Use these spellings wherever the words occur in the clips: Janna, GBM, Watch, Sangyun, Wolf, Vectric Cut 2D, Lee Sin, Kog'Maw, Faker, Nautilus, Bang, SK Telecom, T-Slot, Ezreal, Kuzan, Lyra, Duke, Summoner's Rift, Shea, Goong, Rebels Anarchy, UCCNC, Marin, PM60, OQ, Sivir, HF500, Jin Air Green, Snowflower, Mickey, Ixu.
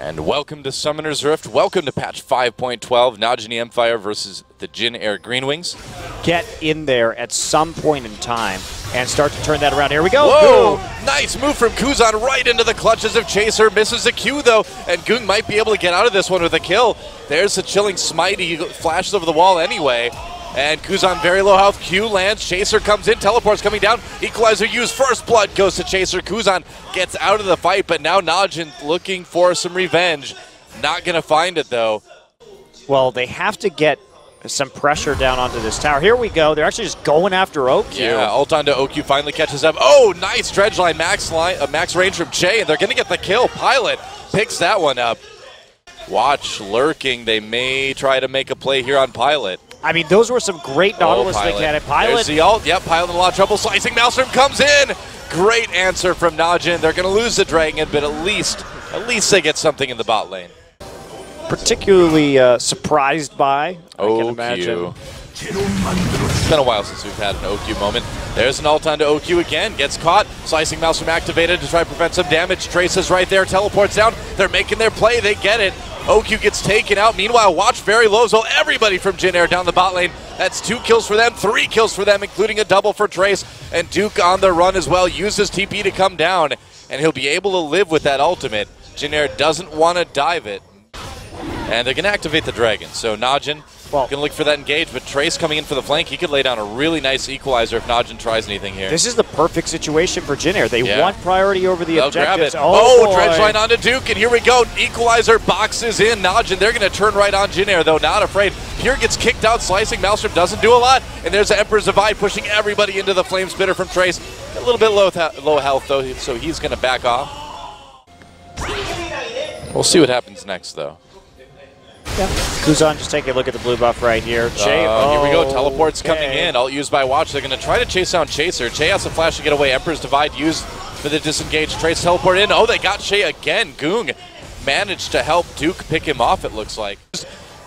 And welcome to Summoner's Rift. Welcome to patch 5.12, Najin e-mFire versus the Jin Air Green Wings. Get in there at some point in time and start to turn that around. Here we go. Whoa! Goong. Nice move from Kuzan right into the clutches of Chaser. Misses the Q though, and Goong might be able to get out of this one with a kill. There's the chilling smite. He flashes over the wall anyway. And Kuzan very low health, Q lands, Chaser comes in, teleport's coming down, Equalizer used, first blood goes to Chaser, Kuzan gets out of the fight, but now Najin looking for some revenge. Not gonna find it though. Well, they have to get some pressure down onto this tower. Here we go, they're actually just going after OQ. Yeah, ult onto OQ, finally catches up. Oh, nice dredge line, max range from Shea, and they're gonna get the kill. Pilot picks that one up. Watch lurking, they may try to make a play here on Pilot. I mean, those were some great Nautilus they had. Pilot. There's the ult. Yep, Pilot in a lot of trouble. Slicing Maelstrom comes in. Great answer from Najin. They're going to lose the Dragon, but at least they get something in the bot lane. Particularly surprised by, OQ. I can imagine. It's been a while since we've had an OQ moment. There's an ult onto OQ again. Gets caught. Slicing Maelstrom activated to try to prevent some damage. Trace is right there. Teleports down. They're making their play. They get it. OQ gets taken out. Meanwhile, Watch very low. So everybody from Jin Air down the bot lane. That's 2 kills for them, 3 kills for them, including a double for Trace. And Duke on the run as well. Uses TP to come down, and he'll be able to live with that ultimate. Jin Air doesn't want to dive it. And they're going to activate the Dragon. So Najin going to look for that engage, but Trace coming in for the flank. He could lay down a really nice equalizer if Najin tries anything here. This is the perfect situation for Jin Air. They want priority over the objectives. Grab it. Oh dredge line onto Duke, and here we go. Equalizer boxes in Najin. They're going to turn right on Jin Air, though, not afraid. Pure gets kicked out, slicing. Maelstrom doesn't do a lot, and there's the Emperor's Divide pushing everybody into the Flame Spitter from Trace. A little bit low health, though, so he's going to back off. We'll see what happens next, though. Yeah. Kuzan, just take a look at the blue buff right here. Shea, here we go. Teleport's coming in. Ult used by Watch. They're going to try to chase down Chaser. Shea has a flash to get away. Emperor's Divide used for the disengage. Trace teleport in. Oh, they got Shea again. Goong managed to help Duke pick him off, it looks like.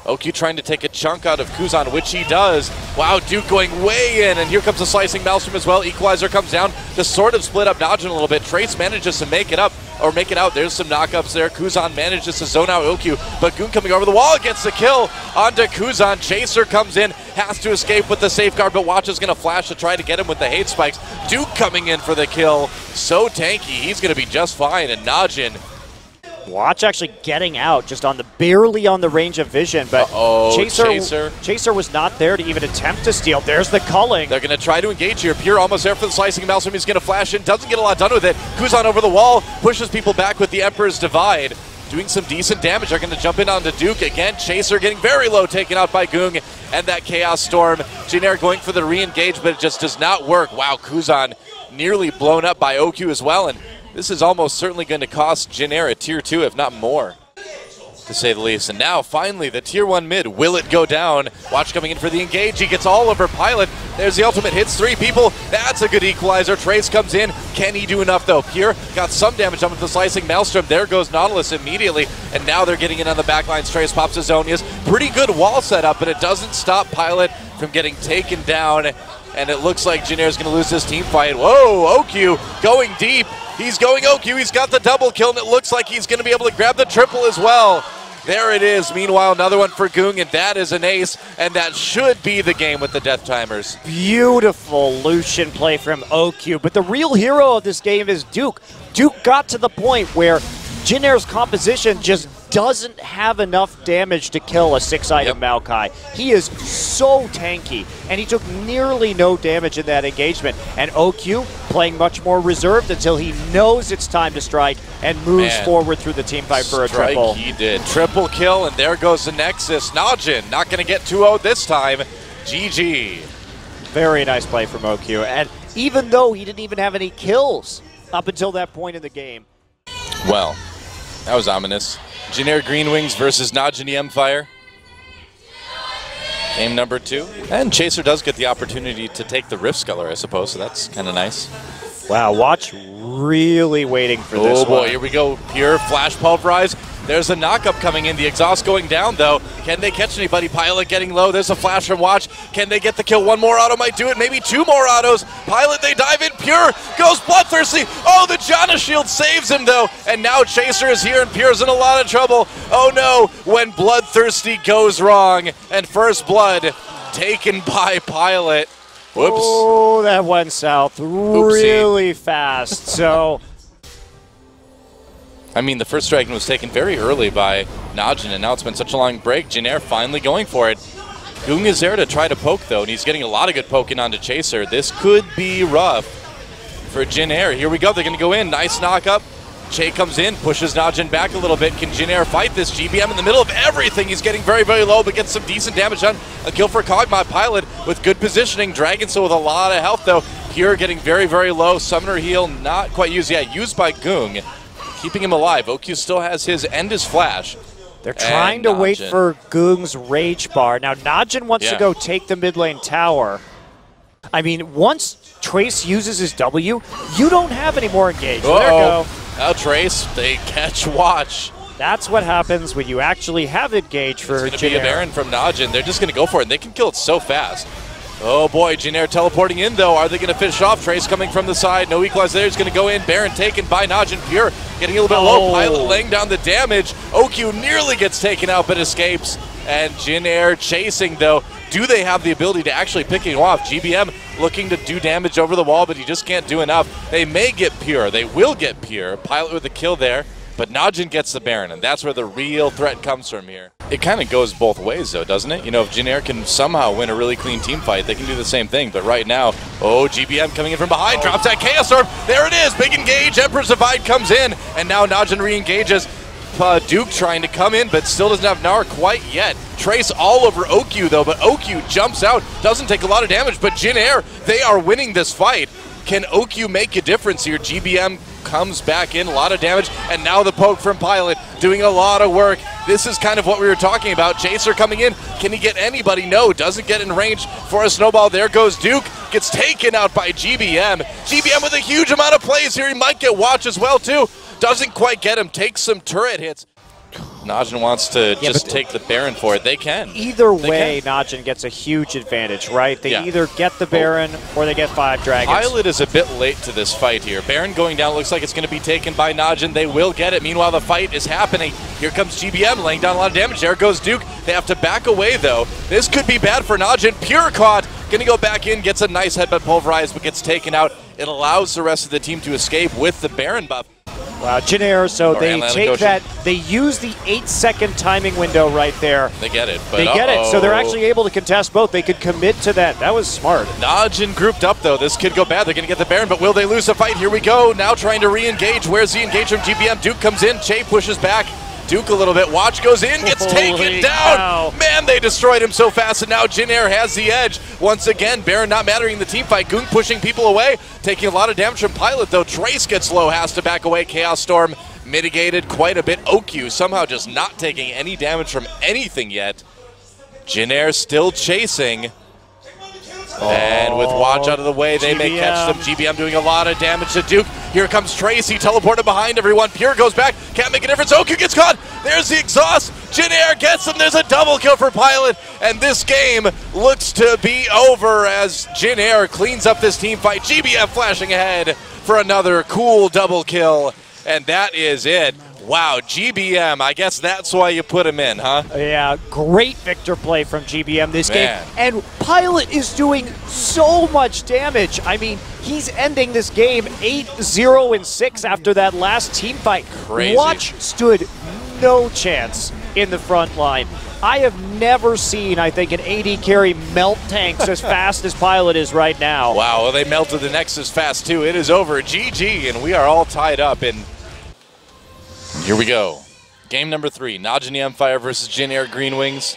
OQ trying to take a chunk out of Kuzan, which he does. Wow, Duke going way in, and here comes the slicing Maelstrom as well. Equalizer comes down to sort of split up Najin a little bit. Trace manages to make it up, or make it out. There's some knockups there. Kuzan manages to zone out OQ, but Goong coming over the wall gets the kill onto Kuzan. Chaser comes in, has to escape with the safeguard, but Watch is going to flash to try to get him with the hate spikes. Duke coming in for the kill. So tanky, he's going to be just fine, and Najin. Watch actually getting out, just on the barely on the range of vision, but Chaser was not there to even attempt to steal. There's the culling. They're going to try to engage here. Pure almost there for the slicing Maelstrom. He's going to flash in. Doesn't get a lot done with it. Kuzan over the wall, pushes people back with the Emperor's Divide. Doing some decent damage. They're going to jump in onto Duke again. Chaser getting very low, taken out by Goong and that Chaos Storm. Jin Air going for the re-engage, but it just does not work. Wow, Kuzan nearly blown up by OQ as well, and this is almost certainly going to cost Jin Air a Tier 2, if not more, to say the least. And now, finally, the Tier 1 mid. Will it go down? Watch coming in for the engage. He gets all over Pilot. There's the ultimate. Hits 3 people. That's a good equalizer. Trace comes in. Can he do enough, though? Pure got some damage on with the slicing Maelstrom. There goes Nautilus immediately. And now they're getting in on the back lines. Trace pops his Zonias. Pretty good wall setup, but it doesn't stop Pilot from getting taken down. And it looks like Jin Air's going to lose this team fight. Whoa, OQ going deep. He's going OQ, he's got the double kill, and it looks like he's going to be able to grab the triple as well. There it is. Meanwhile, another one for Goong, and that is an ace, and that should be the game with the Death Timers. Beautiful Lucian play from OQ, but the real hero of this game is Duke. Duke got to the point where Jin Air's composition just doesn't have enough damage to kill a 6-item Maokai. He is so tanky, and he took nearly no damage in that engagement. And OQ playing much more reserved until he knows it's time to strike and moves forward through the teamfight for a triple. He did. Triple kill, and there goes the Nexus. Najin not going to get 2-0 this time. GG. Very nice play from OQ, and even though he didn't even have any kills up until that point in the game. Well, that was ominous. Jin Air Green Wings versus Najin e-mFire. Game number 2. And Chaser does get the opportunity to take the Rift Sculler, I suppose, so that's kind of nice. Wow, Watch really waiting for this one. Oh boy, here we go. Pure flash pulverize. There's a knock-up coming in. The exhaust going down, though. Can they catch anybody? Pilot getting low. There's a flash from Watch. Can they get the kill? One more auto might do it. Maybe two more autos. Pilot, they dive in. Pure goes bloodthirsty. Oh, the Janna shield saves him, though. And now Chaser is here, and Pure's in a lot of trouble. Oh, no, when bloodthirsty goes wrong. And first blood taken by Pilot. Whoops. Oh, that went south really fast. So... I mean, the first dragon was taken very early by Najin, and now it's been such a long break. Jin Air finally going for it. Goong is there to try to poke, though, and he's getting a lot of good poking onto Chaser. This could be rough for Jin Air. Here we go. They're going to go in. Nice knock up. Shea comes in, pushes Najin back a little bit. Can Jin Air fight this? GBM in the middle of everything. He's getting very, very low, but gets some decent damage done. A kill for Kog'Maw. Pilot with good positioning. Dragon still with a lot of health, though. Here getting very, very low. Summoner heal not quite used yet. Used by Goong. Keeping him alive. OQ still has his and his flash. They're trying to wait for Goong's rage bar. Now Najin wants to go take the mid lane tower. I mean, once Trace uses his W, you don't have any more engage. There you go. Now Trace, they catch Watch. That's what happens when you actually have engage for Jin Air. It's going to be a Baron from Najin. They're just going to go for it. And they can kill it so fast. Oh boy, Jin Air teleporting in though. Are they going to finish off? Trace coming from the side. No equalize there. He's going to go in. Baron taken by Najin. Pure getting a little bit low. Pilot laying down the damage. OQ nearly gets taken out but escapes. And Jin Air chasing though. Do they have the ability to actually pick him off? GBM looking to do damage over the wall, but he just can't do enough. They may get Pure. They will get Pure. Pilot with a kill there. But Najin gets the Baron, and that's where the real threat comes from here. It kind of goes both ways, though, doesn't it? You know, if Jin Air can somehow win a really clean team fight, they can do the same thing. But right now, oh, GBM coming in from behind, drops that Chaos Orb. There it is, big engage. Emperor's Divide comes in, and now Najin re-engages. Duke trying to come in, but still doesn't have Gnar quite yet. Trace all over OQ, though, but OQ jumps out, doesn't take a lot of damage. But Jin Air, they are winning this fight. Can OQ make a difference here? GBM comes back in, a lot of damage, and now the poke from Pilot doing a lot of work. This is kind of what we were talking about. Chaser coming in, can he get anybody? No, doesn't get in range for a snowball. There goes Duke, gets taken out by GBM. GBM with a huge amount of plays here. He might get Watch as well too. Doesn't quite get him, takes some turret hits. Najin wants to just take the Baron for it. They can. Either way, Najin gets a huge advantage, right? They either get the Baron or they get 5 dragons. Pilot is a bit late to this fight here. Baron going down. Looks like it's going to be taken by Najin. They will get it. Meanwhile, the fight is happening. Here comes GBM laying down a lot of damage. There goes Duke. They have to back away, though. This could be bad for Najin. Pure caught. Going to go back in. Gets a nice headbutt pulverized, but gets taken out. It allows the rest of the team to escape with the Baron buff. Wow, Jin Air, so they take that, they use the 8-second timing window right there. They get it. But they get it, so they're actually able to contest both. They could commit to that. That was smart. Najin grouped up, though. This could go bad. They're going to get the Baron, but will they lose the fight? Here we go. Now trying to re-engage. Where's the engage from GBM? Duke comes in. Shea pushes back. Duke a little bit. Watch goes in, gets taken down. Cow. Man, they destroyed him so fast, and now Jin Air has the edge. Once again, Baron not mattering in the team fight. Goong pushing people away, taking a lot of damage from Pilot, though. Trace gets low, has to back away. Chaos Storm mitigated quite a bit. OQ somehow just not taking any damage from anything yet. Jin Air still chasing. And with Watch out of the way, they may catch them. GBM doing a lot of damage to Duke. Here comes Trace. He teleported behind everyone. Pure goes back. Can't make a difference. OQ gets caught. There's the exhaust. Jin Air gets him. There's a double kill for Pilot. And this game looks to be over as Jin Air cleans up this team fight. GBM flashing ahead for another cool double kill. And that is it. Wow, GBM, I guess that's why you put him in, huh? Yeah, great Victor play from GBM this game. And Pilot is doing so much damage. I mean, he's ending this game 8-0-6 after that last team fight. Crazy. Watch stood no chance in the front line. I have never seen, I think, an AD carry melt tanks as fast as Pilot is right now. Wow, well, they melted the Nexus fast, too. It is over. GG, and we are all tied up in... Here we go. Game number 3, Najin e-mFire versus Jin Air Green Wings.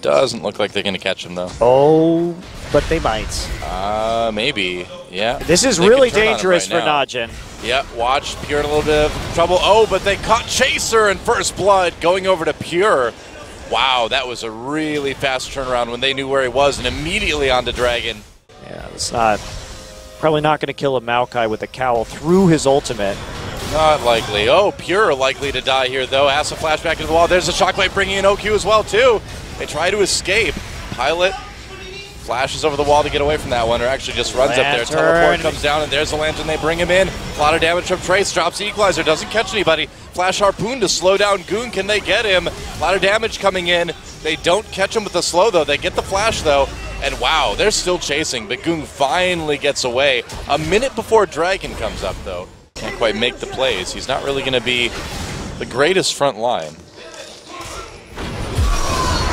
Doesn't look like they're going to catch him, though. Oh, but they might. Maybe. Yeah. This is really dangerous for Najin. Yeah, Watch. Pure in a little bit of trouble. Oh, but they caught Chaser in first blood going over to Pure. Wow, that was a really fast turnaround when they knew where he was and immediately onto Dragon. Yeah, it's not... Probably not going to kill a Maokai with a cowl through his ultimate. Not likely. Oh, Pure likely to die here, though. Has a flashback into the wall. There's a Shockwave bringing in OQ as well, too. They try to escape. Pilot flashes over the wall to get away from that one, or actually just runs up there. Teleport comes down, and there's the lantern. They bring him in. A lot of damage from Trace. Drops the Equalizer. Doesn't catch anybody. Flash Harpoon to slow down Goong. Can they get him? A lot of damage coming in. They don't catch him with the slow, though. They get the flash, though. And wow, they're still chasing, but Goong finally gets away. A minute before Dragon comes up, though. Can't quite make the plays. He's not really going to be the greatest front line.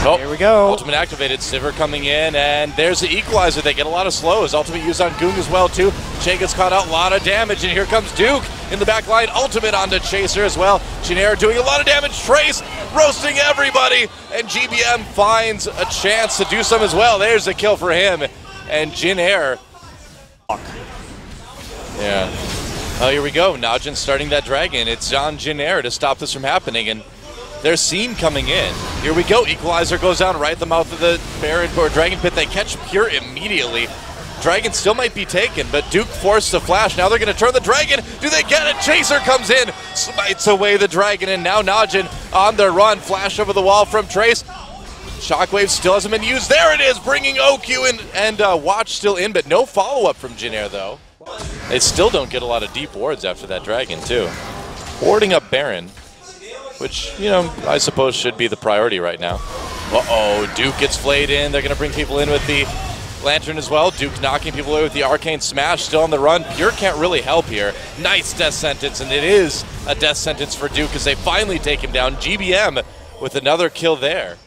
Oh, here we go. Ultimate activated, Sivir coming in, and there's the Equalizer. They get a lot of slows. Ultimate used on Goong as well, too. Shea gets caught out, a lot of damage, and here comes Duke in the back line. Ultimate onto Chaser as well. Jin Air doing a lot of damage. Trace roasting everybody, and GBM finds a chance to do some as well. There's a kill for him, and Jin Air. Yeah. Oh, here we go. Najin starting that Dragon. It's on Jin Air to stop this from happening, and they're seen coming in. Here we go. Equalizer goes down right at the mouth of the Baron or Dragon Pit. They catch Pure immediately. Dragon still might be taken, but Duke forced the flash. Now they're going to turn the Dragon. Do they get it? Chaser comes in, smites away the Dragon, and now Najin on their run. Flash over the wall from Trace. Shockwave still hasn't been used. There it is, bringing OQ in, and Watch still in, but no follow-up from Jin Air, though. They still don't get a lot of deep wards after that Dragon, too. Warding up Baron, which, you know, I suppose should be the priority right now. Uh-oh, Duke gets flayed in. They're going to bring people in with the lantern as well. Duke knocking people away with the Arcane Smash, still on the run. Pure can't really help here. Nice death sentence, and it is a death sentence for Duke as they finally take him down. GBM with another kill there.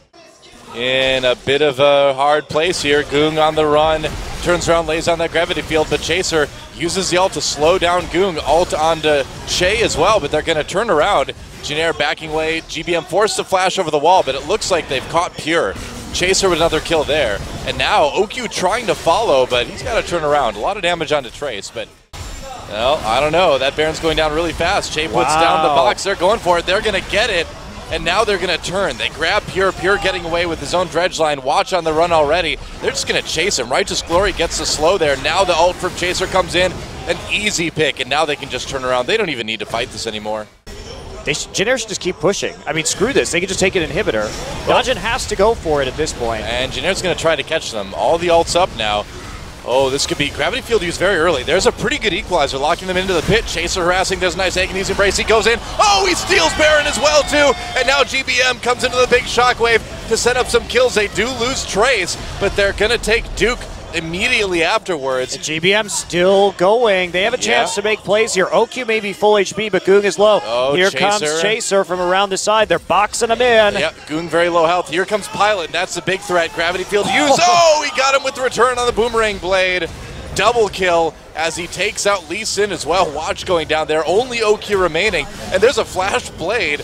In a bit of a hard place here. Goong on the run, turns around, lays on that gravity field, but Chaser uses the ult to slow down Goong. Ult onto Shea as well, but they're going to turn around. Jin Air backing away. GBM forced the flash over the wall, but it looks like they've caught Pure. Chaser with another kill there. And now OQ trying to follow, but he's got to turn around. A lot of damage onto Trace, but, well, I don't know. That Baron's going down really fast. Shea puts down the box. They're going for it. They're going to get it. And now they're going to turn. They grab Pure. Pure getting away with his own dredge line. Watch on the run already. They're just going to chase him. Righteous Glory gets the slow there. Now the ult from Chaser comes in. An easy pick, and now they can just turn around. They don't even need to fight this anymore. Jin Air should just keep pushing. I mean, screw this. They can just take an inhibitor. Najin has to go for it at this point. And Jin Air's going to try to catch them. All the ults up now. Oh, this could be gravity field used very early. There's a pretty good Equalizer locking them into the pit. Chaser harassing. There's a nice Agony's Embrace. He goes in. Oh, he steals Baron as well, too. And now GBM comes into the big Shockwave to set up some kills. They do lose Trace, but they're going to take Duke immediately afterwards. And GBM still going. They have a chance to make plays here. OQ may be full HP, but Goong is low. Oh, here comes Chaser from around the side. They're boxing him in. Yep, Goong very low health. Here comes Pilot. That's the big threat. Gravity field use. Oh, he got him with the return on the Boomerang Blade. Double kill as he takes out Lee Sin as well. Watch going down there. Only OQ remaining. And there's a Flash Blade.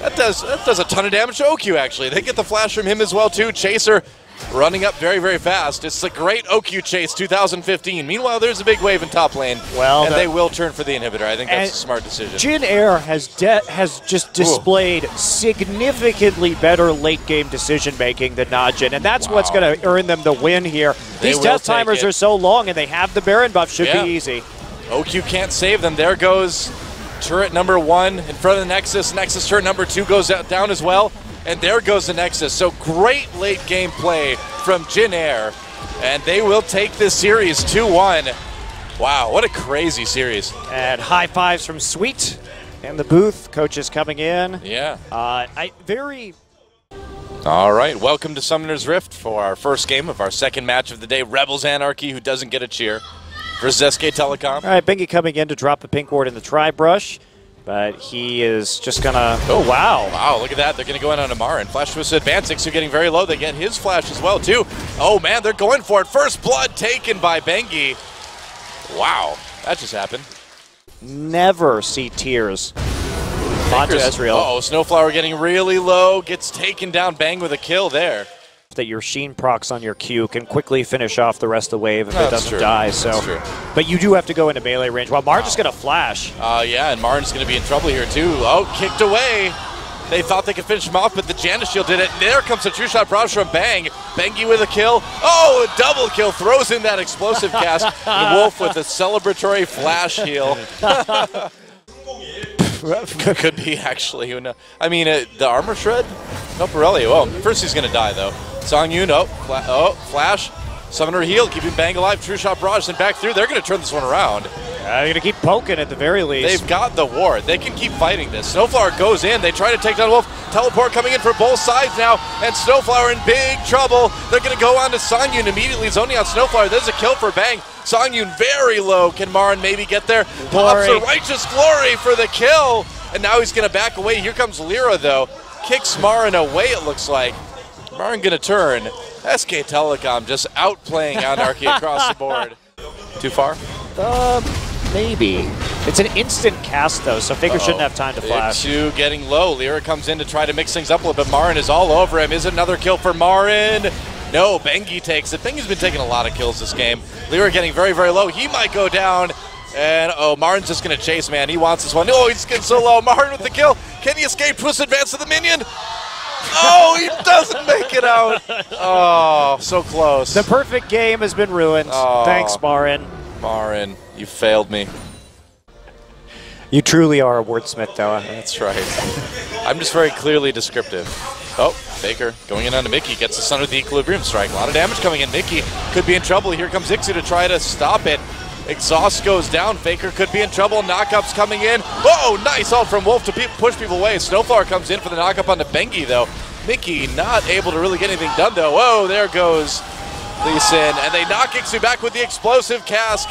That does a ton of damage to OQ, actually. They get the flash from him as well, too. Chaser running up very, very fast. It's the great OQ chase 2015. Meanwhile, there's a big wave in top lane, and they will turn for the inhibitor. I think that's a smart decision. Jin Air has just displayed significantly better late-game decision-making than Najin, and that's what's going to earn them the win here. These death timers are so long, and they have the Baron buff. Should be easy. OQ can't save them. There goes turret number one in front of the Nexus. Nexus turret number two goes down as well. And there goes the Nexus. So great late game play from Jin Air. And they will take this series 2-1. Wow, what a crazy series. And high fives from Sweet. And the booth coaches coming in. Yeah. All right, welcome to Summoner's Rift for our first game of our second match of the day. Rebels Anarchy, who doesn't get a cheer, versus SK Telecom. All right, Bengi coming in to drop the pink ward in the tri-brush. But he is just going to... Oh, wow. Wow, look at that. They're going to go in on Marin. Flash Twist Advance. Ixu getting very low. They get his flash as well, too. Oh, man, they're going for it. First blood taken by Bengi. Wow, that just happened. Never see tears. Onto Ezreal. Uh-oh, Snowflower getting really low. Gets taken down. Bang with a kill there. That your Sheen procs on your Q can quickly finish off the rest of the wave if it doesn't die. So, but you do have to go into melee range. Well, Marin's just going to flash. Yeah, and Marin's going to be in trouble here too. Oh, kicked away. They thought they could finish him off, but the Janus Shield did it. There comes a two-shot barrage from Bang. Bengi with a kill. Oh, a double kill. Throws in that explosive cast. Wolf with a celebratory flash heal. Could be, actually. Who knows? I mean, the armor shred? No, Pirelli. Well, first he's going to die, though. Sangyun, flash. Summoner heal, keeping Bang alive. True shot barrage, and back through. They're going to turn this one around. They're going to keep poking at the very least. They've got the ward. They can keep fighting this. Snowflower goes in. They try to take down Wolf. Teleport coming in for both sides now, and Snowflower in big trouble. They're going to go on to Sangyun immediately, zoning out Snowflower. There's a kill for Bang. Sangyun very low. Can Marin maybe get there? Pops a righteous glory for the kill, and now he's going to back away. Here comes Lyra, though. Kicks Marin away, it looks like. Marin going to turn. SK Telecom just outplaying Anarchy across the board. Too far? Maybe. It's an instant cast, though, so Faker shouldn't have time to flash. Ixu getting low. Lyra comes in to try to mix things up a little bit. Marin is all over him. Is it another kill for Marin? No, Bengi takes it. Bengi's been taking a lot of kills this game. Lyra getting very, very low. He might go down. And, oh, Marin's just going to chase, man. He wants this one. Oh, he's getting so low. Marin with the kill. Can he escape? Twist advance of the minion. Oh, he doesn't make it out. Oh, so close. The perfect game has been ruined. Oh. Thanks, Marin. Marin, you failed me. You truly are a wordsmith, though. That's right. I'm just very clearly descriptive. Oh, Faker going in onto Mickey. Gets the son of the equilibrium strike. A lot of damage coming in. Mickey could be in trouble. Here comes Ixu to try to stop it. Exhaust goes down. Faker could be in trouble. Knock-up's coming in. Oh, nice all from Wolf to push people away. Snowflower comes in for the knock-up onto Bengi, though. Mickey not able to really get anything done, though. Whoa, there goes Lee Sin. And they knock Ixu back with the explosive cask.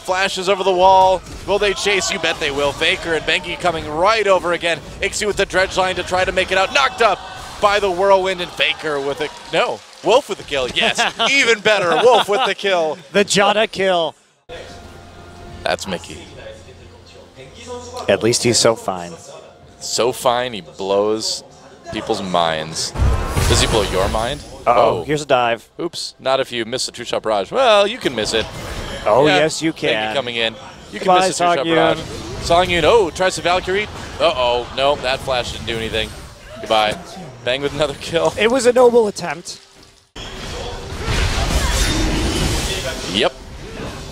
Flashes over the wall. Will they chase? You bet they will. Faker and Bengi coming right over again. Ixu with the dredge line to try to make it out. Knocked up by the whirlwind, and Faker with a... No, Wolf with the kill. Yes, even better. Wolf with the kill. The Jada kill. That's Mickey. At least he's so fine. So fine, he blows people's minds. Does he blow your mind? Uh-oh, here's a dive. Oops, not if you miss the two-shot barrage. Well, you can miss it. Oh, yeah, yes, you can. Mickey coming in. You can miss the two-shot barrage. Sangyun, tries to Valkyrie. Uh-oh, no, that flash didn't do anything. Goodbye. Bang with another kill. It was a noble attempt. Yep.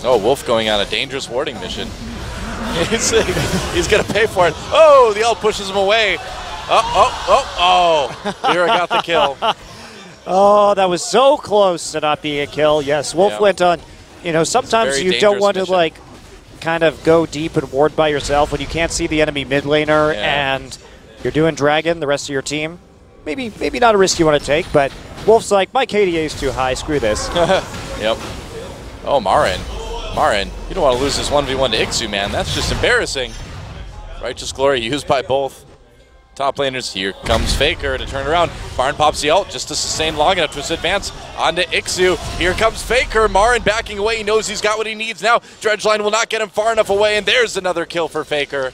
Oh, Wolf going on a dangerous warding mission. He's going to pay for it. Oh, the ult pushes him away. Lyra got the kill. Oh, that was so close to not being a kill. Yes, Wolf went on. You know, sometimes you don't want to, like, kind of go deep and ward by yourself when you can't see the enemy mid laner and you're doing Dragon, the rest of your team. Maybe not a risk you want to take, but Wolf's like, my KDA is too high. Screw this. Yep. Oh, Marin, you don't want to lose this 1v1 to Ixu, man. That's just embarrassing. Righteous Glory used by both top laners. Here comes Faker to turn around. Marin pops the ult just to sustain long enough to advance onto Ixu. Here comes Faker. Marin backing away. He knows he's got what he needs now. Dredgeline will not get him far enough away, and there's another kill for Faker.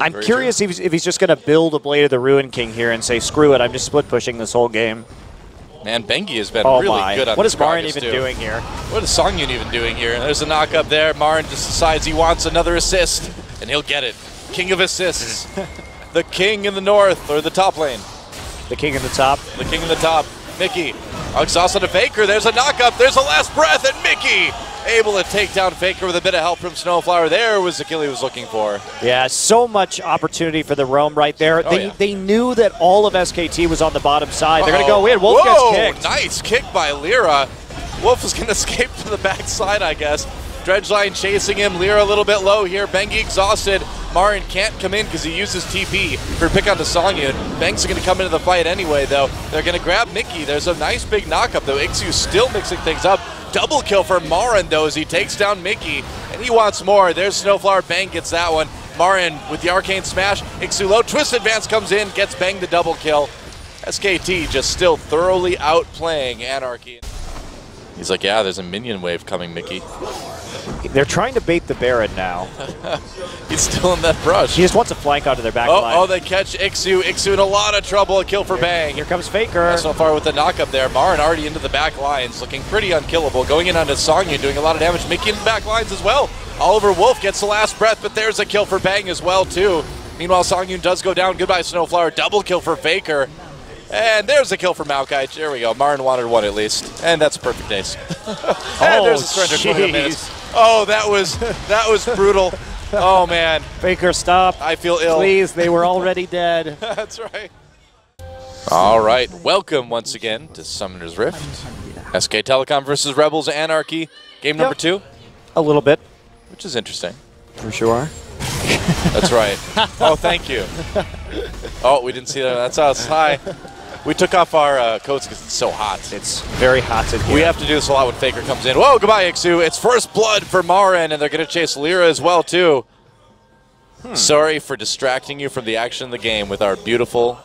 I'm curious if he's just going to build a Blade of the Ruin King here and say, screw it, I'm just split pushing this whole game. Man, Bengi has been really good on this. What is Marin even doing here? What is Sangyun even doing here? And there's a knock up there. Marin just decides he wants another assist, and he'll get it. King of assists. The king in the north, or the top lane. The king in the top. The king in the top. Mickey. Exhaust to Faker. There's a knock up. There's a last breath, and Mickey able to take down Faker with a bit of help from Snowflower. There was the kill he was looking for. Yeah, so much opportunity for the roam right there. They knew that all of SKT was on the bottom side. They're going to go in. Wolf gets kicked. Nice kick by Lyra. Wolf is going to escape to the backside, I guess. Dredgeline chasing him. Lyra a little bit low here. Bengi exhausted. Marin can't come in because he uses TP for pick on to Sangyun. Banks are going to come into the fight anyway, though. They're going to grab Mickey. There's a nice big knock-up, though. Ixu still mixing things up. Double kill for Marin, though, as he takes down Mickey. And he wants more. There's Snowflower. Bang gets that one. Marin with the Arcane Smash. Ixu low. Twist Advance comes in. Gets Bang the double kill. SKT just still thoroughly outplaying Anarchy. He's like, yeah, there's a minion wave coming, Mickey. They're trying to bait the Baron now. He's still in that brush. He just wants a flank onto their back line. Oh, they catch Ixu. Ixu in a lot of trouble. A kill for Bang. Here comes Faker. So far with the knock-up there. Marin already into the back lines, looking pretty unkillable. Going in onto Sangyun, doing a lot of damage. Mickey in the back lines as well. Oliver Wolf gets the last breath, but there's a kill for Bang as well, too. Meanwhile, Sangyun does go down. Goodbye, Snowflower. Double kill for Faker. And there's a kill for Maokai. There we go. Marin wanted one at least. And that's a perfect ace. And there's a surrender. Oh, that was brutal. Oh, man. Faker, stop. I feel ill. Please, they were already dead. That's right. All right. Welcome once again to Summoner's Rift. SK Telecom versus Rebels Anarchy. Game number two? A little bit. Which is interesting. For sure. That's right. Oh, thank you. Oh, we didn't see that. That's us. Hi. We took off our coats because it's so hot. It's very hot in here. We have to do this a lot when Faker comes in. Whoa, goodbye, Ixu. It's first blood for Marin, and they're going to chase Lyra as well, too. Sorry for distracting you from the action of the game with our beautiful...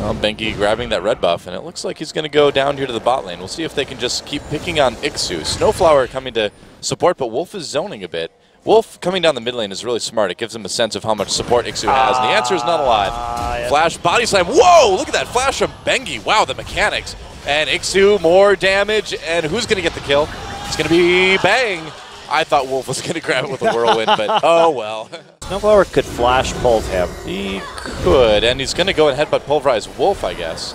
Well, Bengi grabbing that red buff, and it looks like he's going to go down here to the bot lane. We'll see if they can just keep picking on Ixu. Snowflower coming to support, but Wolf is zoning a bit. Wolf coming down the mid lane is really smart. It gives him a sense of how much support Ixu has, and the answer is not alive. Flash, body slam. Whoa, look at that flash from Bengi. Wow, the mechanics. And Ixu, more damage, and who's going to get the kill? It's going to be Bang. I thought Wolf was going to grab it with a whirlwind, but oh well. Snowflower could flash bolt him. He could, and he's going to go and headbutt pulverize Wolf, I guess.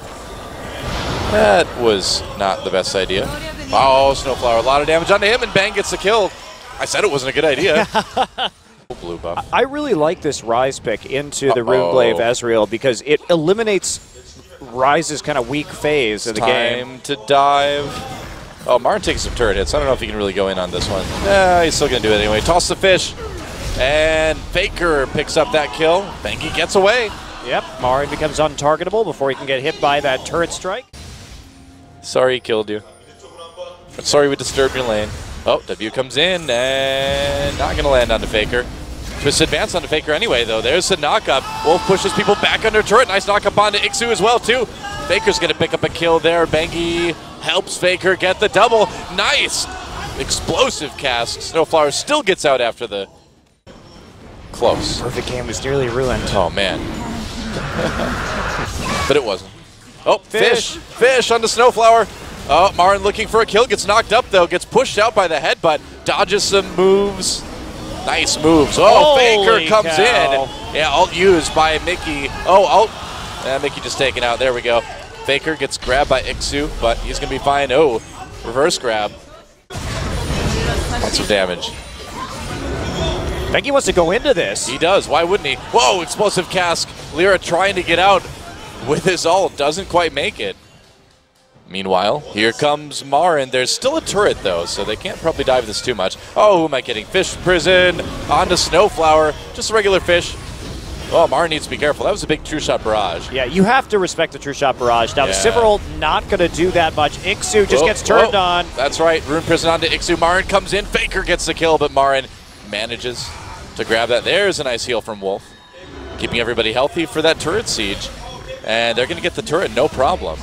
That was not the best idea. Oh, Snowflower, a lot of damage onto him, and Bang gets the kill. I said it wasn't a good idea. Blue buff. I really like this Rise pick into the Runeblade of Ezreal because it eliminates Rise's kind of weak phase of the game. Time to dive. Oh, Marin takes some turret hits. I don't know if he can really go in on this one. Nah, he's still going to do it anyway. Toss the fish. And Faker picks up that kill. Bengi gets away. Yep, Marin becomes untargetable before he can get hit by that turret strike. Sorry he killed you. Sorry we disturbed your lane. Oh, W comes in and not going to land onto Faker. Twist advance onto Faker anyway, though. There's the knock-up. Wolf pushes people back under turret. Nice knock-up onto Ixu as well, too. Faker's going to pick up a kill there. Bengi helps Faker get the double. Nice! Explosive cast. Snowflower still gets out after the... Close. Perfect game was nearly ruined. Oh, man. But it wasn't. Oh, fish! Fish onto Snowflower. Oh, Marin looking for a kill. Gets knocked up, though. Gets pushed out by the headbutt. Dodges some moves. Nice moves. Oh, Faker comes in. Yeah, ult used by Mickey. Oh, ult. Mickey just taken out. There we go. Faker gets grabbed by Ixu, but he's going to be fine. Oh, reverse grab. Lots of damage. Bengi wants to go into this. He does. Why wouldn't he? Whoa, explosive cask. Lyra trying to get out with his ult. Doesn't quite make it. Meanwhile, here comes Marin. There's still a turret, though, so they can't probably dive this too much. Oh, who am I kidding? Fish prison onto Snowflower. Just a regular fish. Oh, Marin needs to be careful. That was a big true shot barrage. Yeah, you have to respect the true shot barrage. Now, the Sivirul not going to do that much. Ixu just gets turned on. That's right. Rune prison onto Ixu. Marin comes in. Faker gets the kill, but Marin manages to grab that. There's a nice heal from Wolf, keeping everybody healthy for that turret siege. And they're going to get the turret, no problem.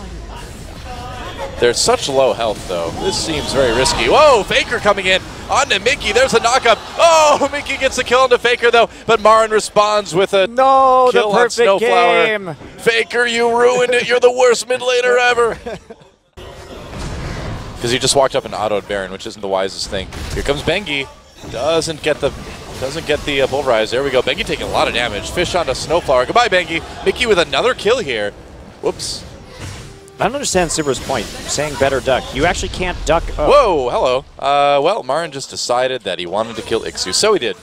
They're such low health, though. This seems very risky. Whoa, Faker coming in onto Mickey. There's a knock-up. Oh, Mickey gets a kill onto Faker, though. But Marin responds with a kill on Snowflower. Game. Faker, you ruined it. You're the worst mid laner ever. Because he just walked up and autoed Baron, which isn't the wisest thing. Here comes Bengi. Doesn't get the pulverize. There we go. Bengi taking a lot of damage. Fish onto Snowflower. Goodbye, Bengi. Mickey with another kill here. Whoops. I don't understand Sivirul's point, saying better duck. You actually can't duck up. Whoa, hello. Well, Marin just decided that he wanted to kill Ixu, so he did.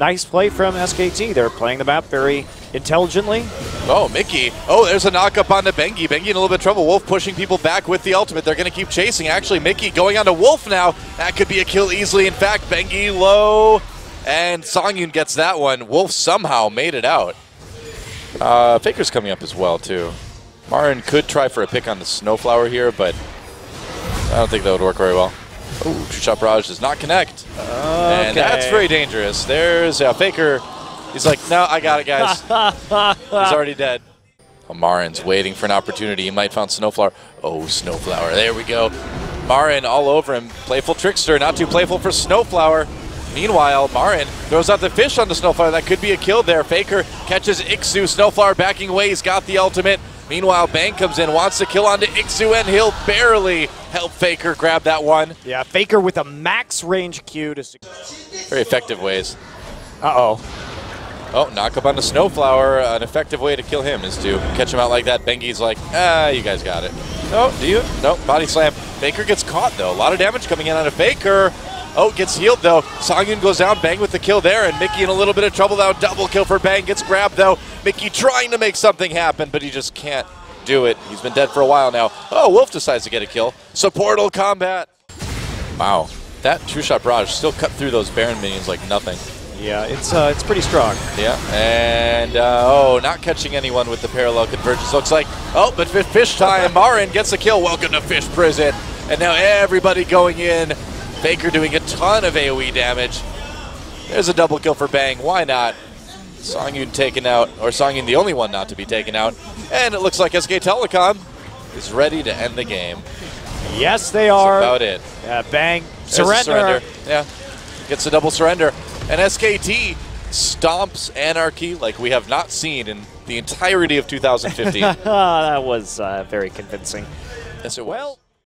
Nice play from SKT. They're playing the map very intelligently. Oh, Mickey. Oh, there's a knock-up onto Bengi. Bengi in a little bit of trouble. Wolf pushing people back with the ultimate. They're going to keep chasing. Actually, Mickey going onto Wolf now. That could be a kill easily. In fact, Bengi low, and Sangyun gets that one. Wolf somehow made it out. Faker's coming up as well, too. Marin could try for a pick on the Snowflower here, but I don't think that would work very well. Oh, Shot Barrage does not connect. Okay. And that's very dangerous. There's a Faker. He's like, no, I got it, guys. He's already dead. Oh, Marin's waiting for an opportunity. He might find Snowflower. Oh, Snowflower. There we go. Marin all over him. Playful trickster. Not too playful for Snowflower. Meanwhile, Marin throws out the fish on the Snowflower. That could be a kill there. Faker catches Ixu. Snowflower backing away. He's got the ultimate. Meanwhile, Bang comes in, wants to kill onto Ixu, and he'll barely help Faker grab that one. Yeah, Faker with a max range Q to secure. Very effective ways. Uh-oh. Oh, knock up onto Snowflower. An effective way to kill him is to catch him out like that. Bengi's like, you guys got it. Oh, do you? Nope, body slam. Faker gets caught, though. A lot of damage coming in on a Faker. Oh, gets healed though. Sangyun goes down, Bang with the kill there, and Mickey in a little bit of trouble though. Double kill for Bang, gets grabbed though. Mickey trying to make something happen, but he just can't do it. He's been dead for a while now. Oh, Wolf decides to get a kill. Supportal combat. Wow, that two-shot barrage still cut through those Baron minions like nothing. Yeah, it's pretty strong. Yeah, and oh, not catching anyone with the parallel convergence looks like. Oh, but fish time. Marin gets a kill. Welcome to Fish Prison. And now everybody going in. Faker doing a ton of AoE damage. There's a double kill for Bang. Why not? Sangyun taken out, or Sangyun the only one not to be taken out. And it looks like SK Telecom is ready to end the game. Yes, they are. That's about it. Bang. Surrender. Yeah, gets a double surrender. And SKT stomps Anarchy like we have not seen in the entirety of 2015. That was very convincing. Yes, it was. Well